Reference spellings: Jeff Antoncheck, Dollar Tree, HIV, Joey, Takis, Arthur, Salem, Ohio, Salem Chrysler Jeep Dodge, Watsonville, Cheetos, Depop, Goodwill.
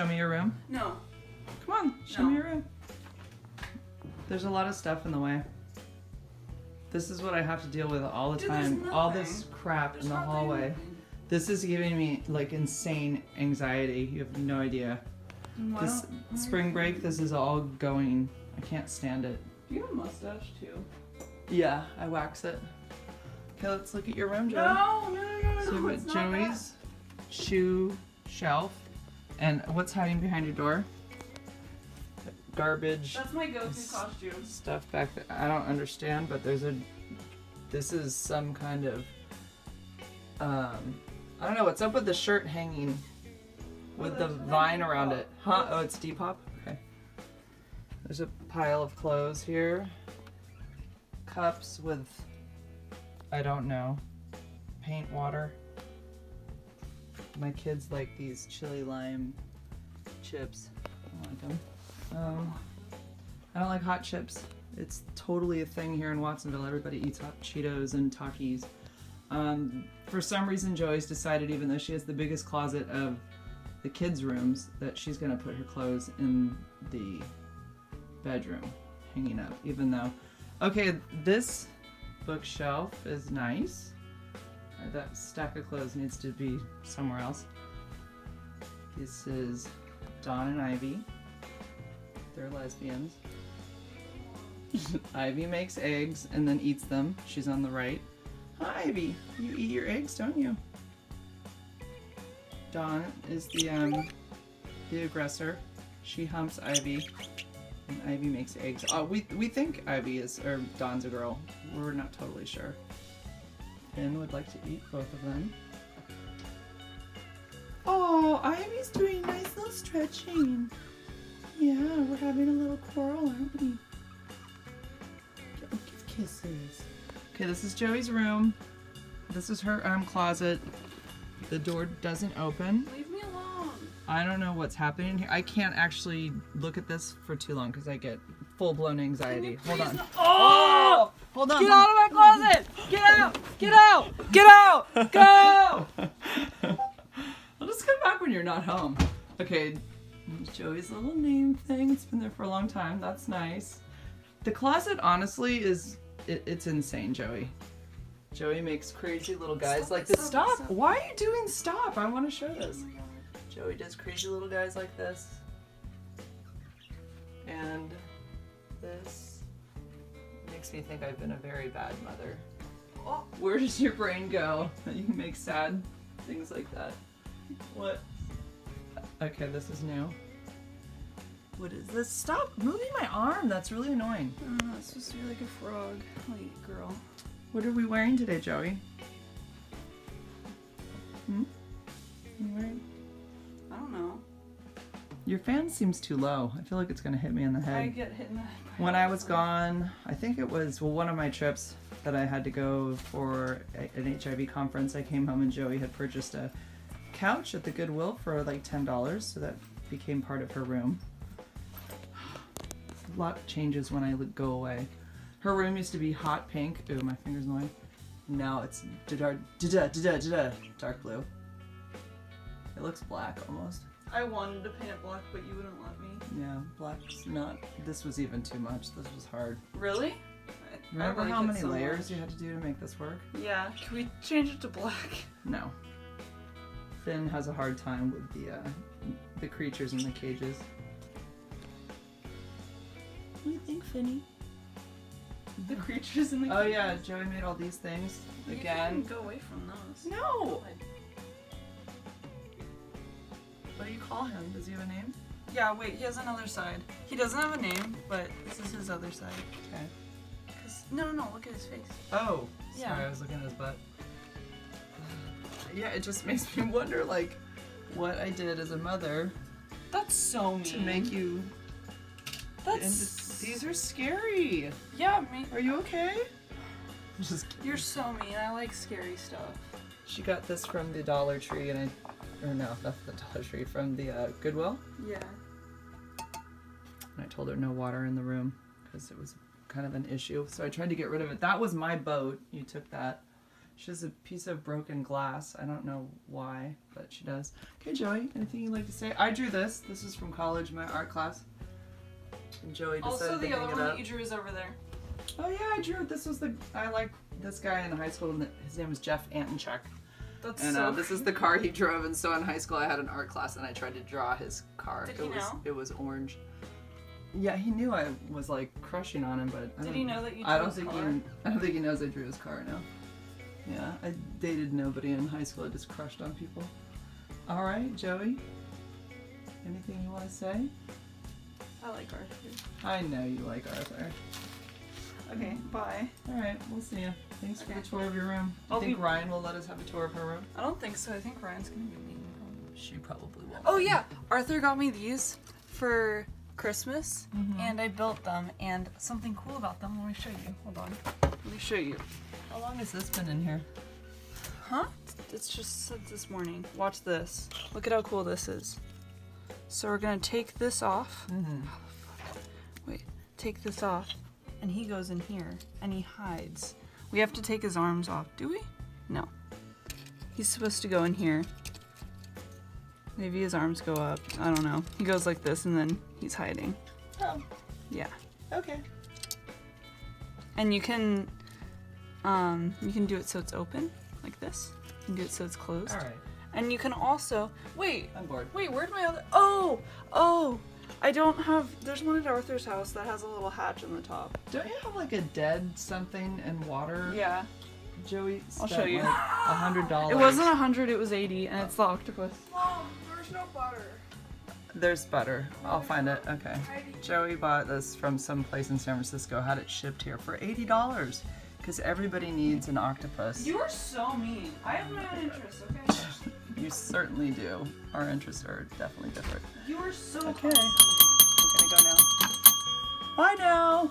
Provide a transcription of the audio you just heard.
show me your room? No. Come on, show me your room. There's a lot of stuff in the way. This is what I have to deal with all the time. All this crap in the hallway. This is giving me like insane anxiety. You have no idea. This spring break, this is all going. I can't stand it. You have a mustache too. Yeah, I wax it. Okay, let's look at your room, Joey. No. So we've got Joey's shoe shelf, and what's hiding behind your door? Garbage. That's my go-to costume. Stuff back there. I don't understand, but there's a. This is some kind of. I don't know what's up with the shirt hanging, with the vine around it. Huh? Oh, it's Depop. Okay. There's a pile of clothes here. Cups with, I don't know, paint water. My kids like these chili lime chips. I don't like them. I don't like hot chips. It's totally a thing here in Watsonville. Everybody eats hot Cheetos and Takis. For some reason, Joey's decided, even though she has the biggest closet of the kids' rooms, that she's going to put her clothes in the bedroom, hanging up, even though... Okay, this bookshelf is nice. That stack of clothes needs to be somewhere else. This is Dawn and Ivy. They're lesbians. Ivy makes eggs and then eats them. She's on the right. Hi, Ivy. You eat your eggs, don't you? Dawn is the aggressor. She humps Ivy, and Ivy makes eggs. Oh, we think Ivy is, or Dawn's a girl. We're not totally sure. Finn would like to eat both of them. Oh, Ivy's doing nice little stretching. Yeah, we're having a little quarrel, aren't we? Give kisses. Okay, this is Joey's room. This is her closet. The door doesn't open. Leave me alone. I don't know what's happening here. I can't actually look at this for too long because I get full-blown anxiety. Hold on. Oh! Hold on. Get out of my closet! Get out! Get out! Get out! Go! I'll just come back when you're not home. Okay, Joey's little name thing. It's been there for a long time. That's nice. The closet, honestly, is... It's insane, Joey. Joey makes crazy little guys like this. Stop! Why are you doing stop? I want to show this. Joey does crazy little guys like this. And this makes me think I've been a very bad mother. Oh, where does your brain go that you can make sad things like that? What? Okay, this is new. What is this? Stop moving my arm. That's really annoying. I don't know. It's supposed to be like a frog. Like, girl. What are we wearing today, Joey? Hmm? What are you wearing? I don't know. Your fan seems too low. I feel like it's going to hit me in the head. I get hit in the head. When I was gone, I think it was, well, one of my trips that I had to go for an HIV conference, I came home and Joey had purchased a couch at the Goodwill for like $10, so that became part of her room. A lot changes when I go away. Her room used to be hot pink. Ooh, my finger's annoying. Now it's dark blue. It looks black almost. I wanted to paint it black, but you wouldn't let me. Yeah, black's not. This was even too much. This was hard. Really? Remember how many layers you had to do to make this work? Yeah. Can we change it to black? No. Finn has a hard time with the creatures in the cages. What do you think, Finny? The creatures in the cage. Oh yeah, Joey made all these things. Again. You can go away from those. No! What do you call him? Does he have a name? Yeah, wait, he has another side. He doesn't have a name, but this is his other side. Okay. Cause, no, look at his face. Oh, yeah. Sorry, I was looking at his butt. Yeah, it just makes me wonder, like, what I did as a mother. That's so mean. To make you... These are scary. Yeah, me. Are you okay? I'm just kidding. You're so mean. I like scary stuff. She got this from the Dollar Tree, and or no, not the Dollar Tree, from the Goodwill. Yeah. And I told her no water in the room because it was kind of an issue. So I tried to get rid of it. That was my boat. You took that. She has a piece of broken glass. I don't know why, but she does. Okay, Joey, anything you'd like to say? I drew this. This is from college, my art class. And Joey decided to hang it up. Also, the other one that you drew is over there. Oh yeah, I drew it. This was the, I liked this guy in high school, and his name was Jeff Antoncheck. That's and, so this is the car he drove, and so in high school I had an art class and I tried to draw his car. Did he know? It was orange. Yeah, he knew I was like crushing on him, but I did he know that you drew his car? I don't think he knows I drew his car now. Yeah, I dated nobody in high school. I just crushed on people. All right, Joey. Anything you want to say? I like Arthur. I know you like Arthur. Okay, bye. Alright, we'll see ya. Thanks for the tour of your room. Do you think Ryan will let us have a tour of her room? I don't think so. I think Ryan's gonna be mean. She probably won't. Oh yeah! Arthur got me these for Christmas, and I built them, and something cool about them, let me show you. Hold on. Let me show you. How long has this been in here? Huh? It's just said this morning. Watch this. Look at how cool this is. So we're gonna take this off. Wait, take this off. And he goes in here, and he hides. We have to take his arms off, do we? No. He's supposed to go in here. Maybe his arms go up, I don't know. He goes like this, and then he's hiding. Oh. Yeah. Okay. And you can do it so it's open, like this. You can do it so it's closed. All right. And you can also, wait. I'm bored. Wait, where'd my other, oh! I don't have, there's one at Arthur's house that has a little hatch in the top. Don't you have like a dead something in water? Yeah. Joey spent I'll show you. Like $100. It wasn't 100, it was 80, and it's the octopus. Mom, there's no butter. There's butter. I'll find it. Okay. Joey bought this from some place in San Francisco, had it shipped here for $80. Because everybody needs an octopus. You are so mean. I have my own interests, okay? You certainly do. Our interests are definitely different. You are so okay. We're gonna go now. Bye now!